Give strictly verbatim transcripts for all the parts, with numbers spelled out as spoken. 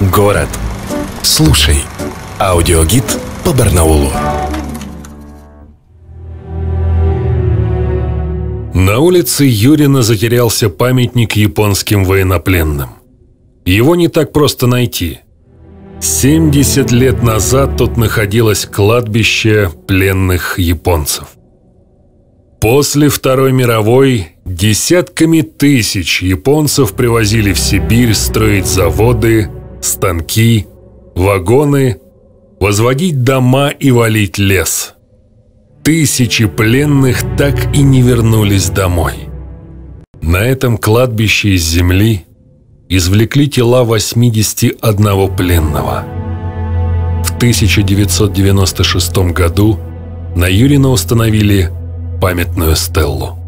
Город. Слушай. Аудиогид по Барнаулу. На улице Юрина затерялся памятник японским военнопленным. Его не так просто найти. семьдесят лет назад тут находилось кладбище пленных японцев. После Второй мировой десятками тысяч японцев привозили в Сибирь строить заводы, станки, вагоны, возводить дома и валить лес. Тысячи пленных так и не вернулись домой. На этом кладбище из земли извлекли тела восьмидесяти одного пленного. В тысяча девятьсот девяносто шестом году на Юрина установили памятную стеллу.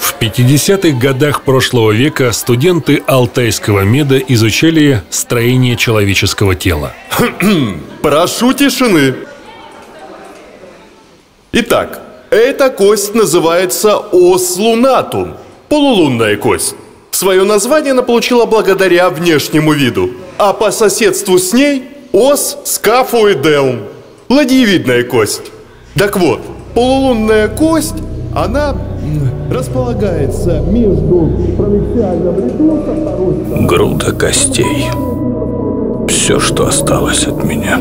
В пятидесятых годах прошлого века студенты Алтайского меда изучали строение человеческого тела. Прошу тишины. Итак, эта кость называется ос лунатум, полулунная кость. Свое название она получила благодаря внешнему виду, а по соседству с ней ос скафоидеум, ладьевидная кость. Так вот, полулунная кость, она располагается между провинциальным ресурсом... Груда костей. Все, что осталось от меня.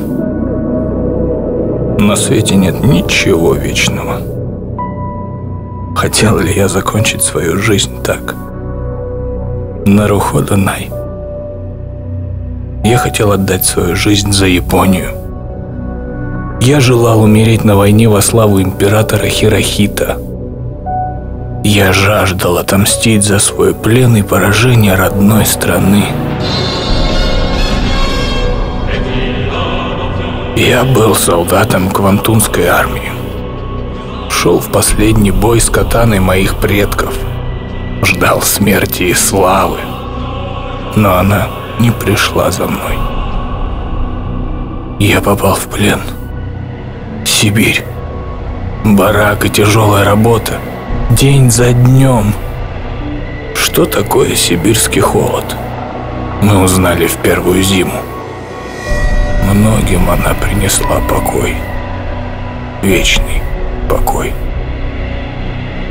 На свете нет ничего вечного. Хотел ли я закончить свою жизнь так? Наруходанай. Я хотел отдать свою жизнь за Японию. Я желал умереть на войне во славу императора Хирохита. Я жаждал отомстить за свой плен и поражение родной страны. Я был солдатом Квантунской армии. Шел в последний бой с катаной моих предков. Ждал смерти и славы. Но она не пришла за мной. Я попал в плен. Сибирь. Барак и тяжелая работа. День за днем. Что такое сибирский холод? Мы узнали в первую зиму. Многим она принесла покой. Вечный покой.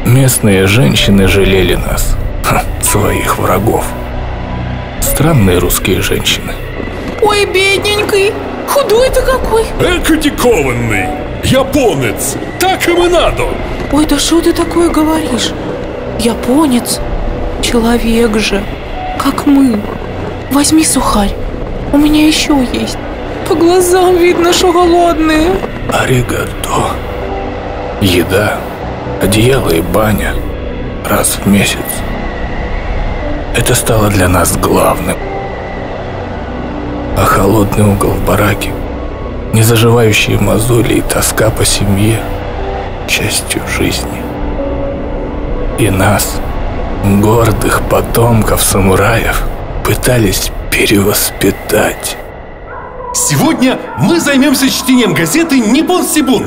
Местные женщины жалели нас, ха, своих врагов. Странные русские женщины. Ой, бедненький, худой ты какой. Экодикованный, японец, так им и надо. Ой, да что ты такое говоришь? Японец, человек же, как мы. Возьми сухарь, у меня еще есть. По глазам видно, что голодные. Аригато. Еда, одеяло и баня раз в месяц. Это стало для нас главным. А холодный угол в бараке, незаживающие мозоли и тоска по семье – частью жизни. И нас, гордых потомков самураев, пытались перевоспитать. Сегодня мы займемся чтением газеты «Ниппон Сибун».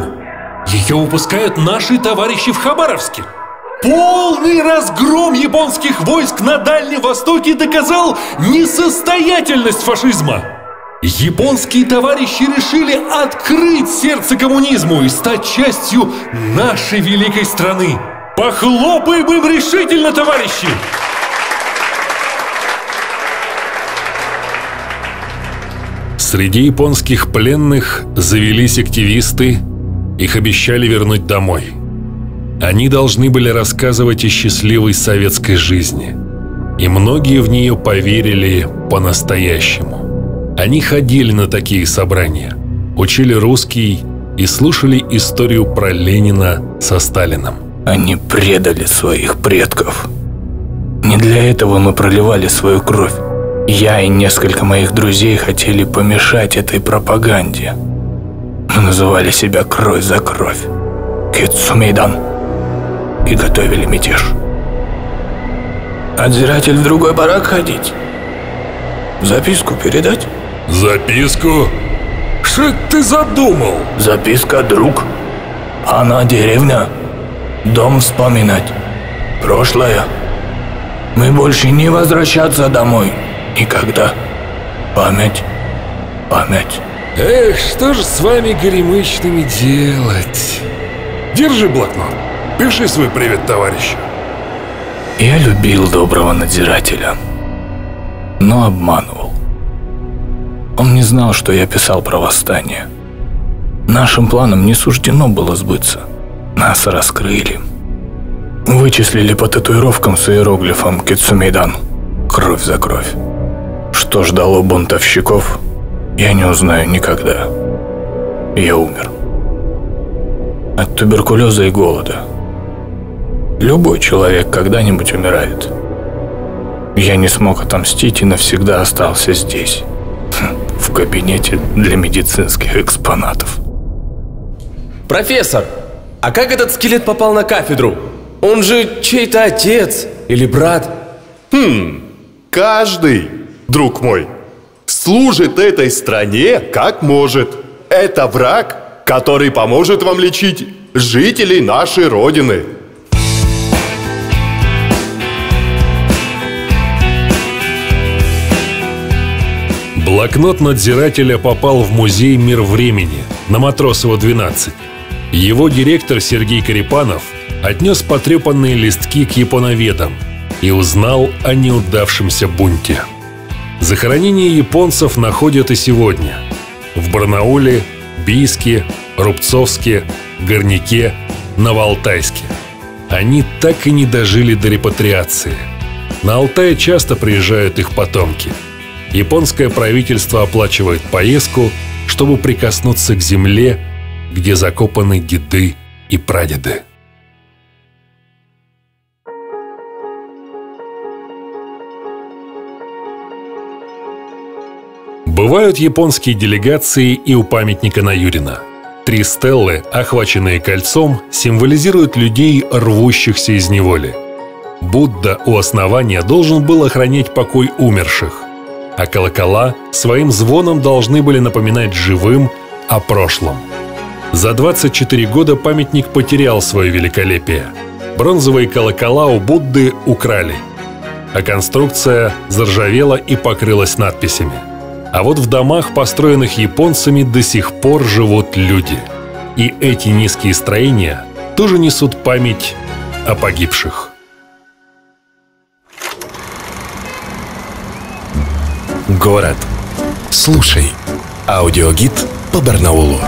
Ее выпускают наши товарищи в Хабаровске. Полный разгром японских войск на Дальнем Востоке доказал несостоятельность фашизма. Японские товарищи решили открыть сердце коммунизму и стать частью нашей великой страны. Похлопаем им решительно, товарищи! Среди японских пленных завелись активисты, их обещали вернуть домой. Они должны были рассказывать о счастливой советской жизни. И многие в нее поверили по-настоящему. Они ходили на такие собрания, учили русский и слушали историю про Ленина со Сталином. Они предали своих предков. Не для этого мы проливали свою кровь. Я и несколько моих друзей хотели помешать этой пропаганде. Мы называли себя «Кровь за кровь», «Кицумейдан», и готовили мятеж. Отзиратель в другой барак ходить? Записку передать? Записку? Что ты задумал? Записка, друг. Она деревня. Дом вспоминать. прошлое. Мы больше не возвращаться домой. Никогда. Память. Память. Эх, что же с вами горемычными делать? Держи блокнот. Пиши свой привет, товарищ. Я любил доброго надзирателя, но обманывал. Он не знал, что я писал про восстание. Нашим планам не суждено было сбыться. Нас раскрыли. Вычислили по татуировкам с иероглифом «Кицумейдан». Кровь за кровь. Что ждало бунтовщиков, я не узнаю никогда. Я умер. От туберкулеза и голода. Любой человек когда-нибудь умирает. Я не смог отомстить и навсегда остался здесь. В кабинете для медицинских экспонатов. Профессор, а как этот скелет попал на кафедру? Он же чей-то отец или брат? Хм, каждый, друг мой, служит этой стране как может. Это враг, который поможет вам лечить жителей нашей Родины. Блокнот надзирателя попал в музей «Мир времени» на Матросово двенадцать. Его директор Сергей Корепанов отнес потрепанные листки к японоведам и узнал о неудавшемся бунте. Захоронение японцев находят и сегодня. В Барнауле, Бийске, Рубцовске, Горняке, Новоалтайске. Они так и не дожили до репатриации. На Алтай часто приезжают их потомки. Японское правительство оплачивает поездку, чтобы прикоснуться к земле, где закопаны деды и прадеды. Бывают японские делегации и у памятника на Юрина. Три стеллы, охваченные кольцом, символизируют людей, рвущихся из неволи. Будда у основания должен был охранять покой умерших, а колокола своим звоном должны были напоминать живым о прошлом. За двадцать четыре года памятник потерял свое великолепие. Бронзовые колокола у Будды украли, а конструкция заржавела и покрылась надписями. А вот в домах, построенных японцами, до сих пор живут люди. И эти низкие строения тоже несут память о погибших. Город. Слушай. Аудиогид по Барнаулу.